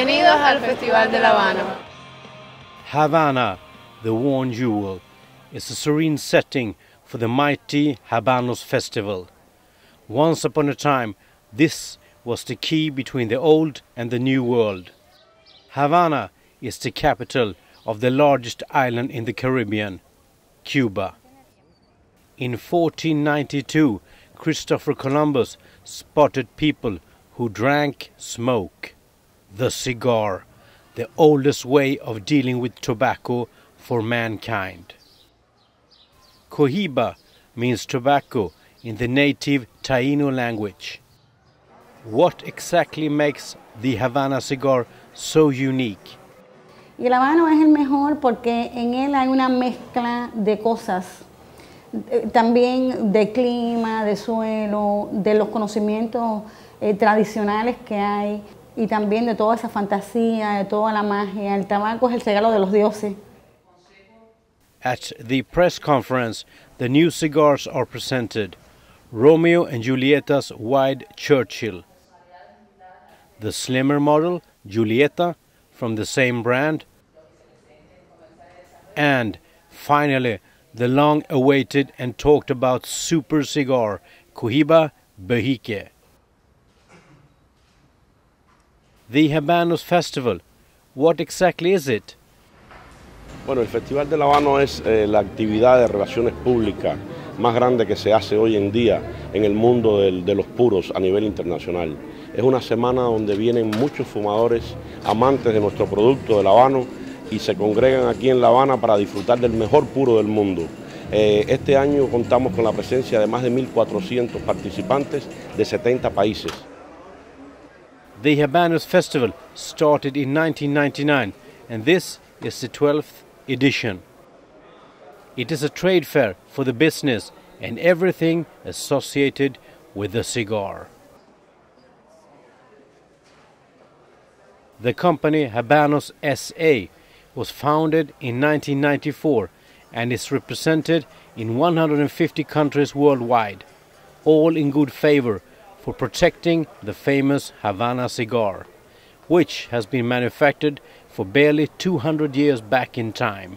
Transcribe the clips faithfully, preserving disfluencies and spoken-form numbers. Bienvenidos al Festival de La Habana. Havana, the Worn Jewel, is a serene setting for the mighty Habanos Festival. Once upon a time, this was the key between the old and the new world. Havana is the capital of the largest island in the Caribbean, Cuba. In fourteen ninety-two, Christopher Columbus spotted people who drank smoke, the cigar, the oldest way of dealing with tobacco for mankind. Cohiba means tobacco in the native Taino language. What exactly makes the Havana cigar so unique? Y el habano es el mejor porque en él hay una mezcla de cosas, también de clima, de suelo, de los conocimientos eh, tradicionales que hay y también de toda esa fantasía, de toda la magia. El tabaco es el regalo de los dioses. At the press conference, the new cigars are presented. Romeo and Julieta's Wide Churchill. The slimmer model, Julieta, from the same brand. And finally, the long-awaited and talked-about super cigar, Cohiba Behike. The Habanos Festival, what exactly is it? Bueno, el Festival de La Habana es eh, la actividad de relaciones públicas más grande que se hace hoy en día en el mundo del, de los puros a nivel internacional. Es una semana donde vienen muchos fumadores, amantes de nuestro producto del habano, y se congregan aquí en La Habana para disfrutar del mejor puro del mundo. Eh, este año contamos con la presencia de más de mil cuatrocientos participantes de setenta países. The Habanos Festival started in nineteen ninety-nine, and this is the twelfth edition. It is a trade fair for the business and everything associated with the cigar. The company Habanos S A was founded in nineteen ninety-four and is represented in one hundred fifty countries worldwide, all in good favor for protecting the famous Havana cigar, which has been manufactured for barely two hundred years back in time.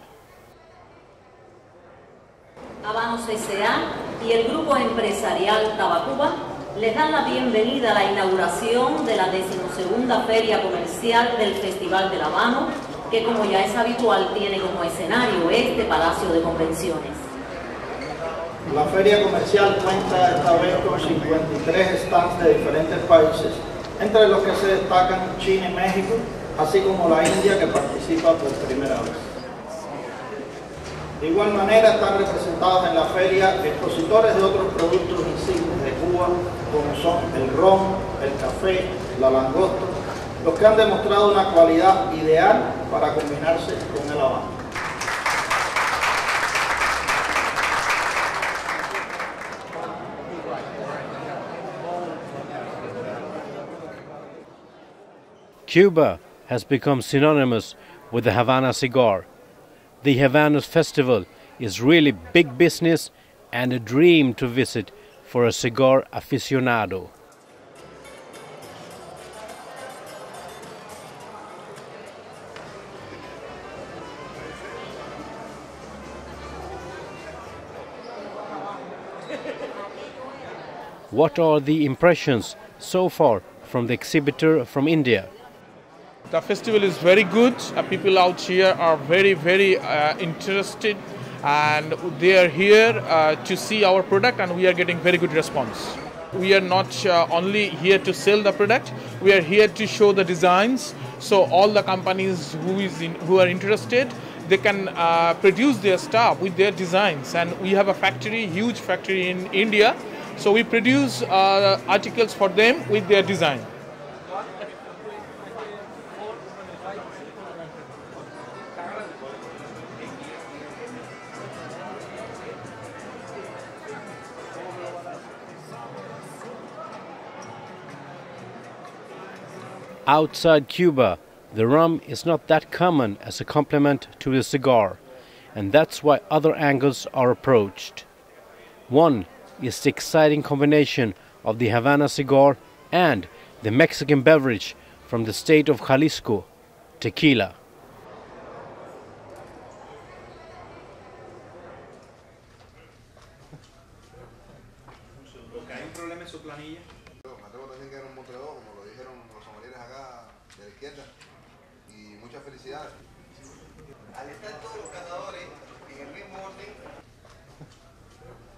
Habanos S A y el grupo empresarial Tabacuba les dan la bienvenida a la inauguración de la decimosegunda Feria Comercial del Festival de La Habana, que como ya es habitual tiene como escenario este Palacio de Convenciones. La Feria Comercial cuenta esta vez con cincuenta y tres stands de diferentes países, entre los que se destacan China y México, así como la India, que participa por primera vez. De igual manera están representados en la feria expositores de otros productos insignes de Cuba, como son el ron, el café, la langosta, los que han demostrado una cualidad ideal para combinarse con el habano. Cuba has become synonymous with the Havana cigar. The Habanos Festival is really big business and a dream to visit for a cigar aficionado. What are the impressions so far from the exhibitor from India? The festival is very good. Uh, people out here are very, very uh, interested, and they are here uh, to see our product, and we are getting very good response. We are not uh, only here to sell the product, we are here to show the designs, so all the companies who, is in, who are interested, they can uh, produce their stuff with their designs. And we have a factory, huge factory in India, so we produce uh, articles for them with their design. Outside Cuba, the rum is not that common as a complement to the cigar, and that's why other angles are approached. One is the exciting combination of the Havana cigar and the Mexican beverage from the state of Jalisco, tequila.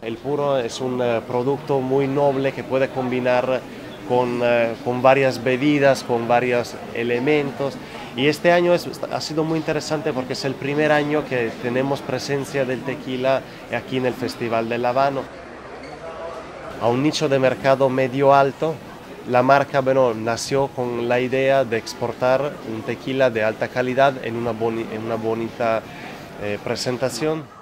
El puro es un producto muy noble que puede combinar con, con varias bebidas, con varios elementos. Y este año es, ha sido muy interesante porque es el primer año que tenemos presencia del tequila aquí en el Festival del Habano. A un nicho de mercado medio alto, la marca Beno nació con la idea de exportar un tequila de alta calidad en una, boni, en una bonita eh, presentación.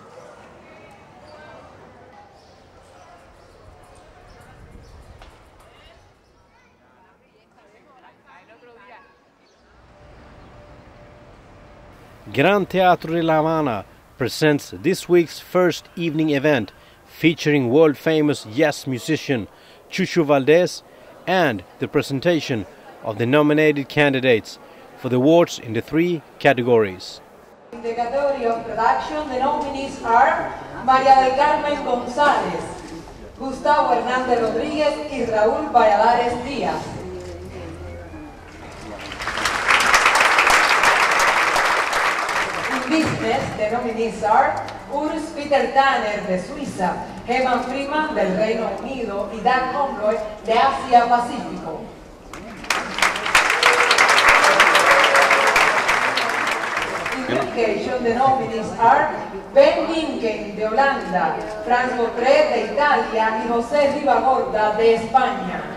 Gran Teatro de La Habana presents this week's first evening event featuring world-famous jazz musician Chucho Valdés and the presentation of the nominated candidates for the awards in the three categories. In the category of production, the nominees are María del Carmen González, Gustavo Hernández Rodríguez y Raúl Valladares Díaz. Business, the nominees are Urs Peter Tanner de Suiza, Gemma Freeman del Reino Unido y Dan Humboldt de Asia Pacífico. In education, the nominees are Ben Lincoln de Holanda, Franco Tres de Italia y José Ribagorda de España.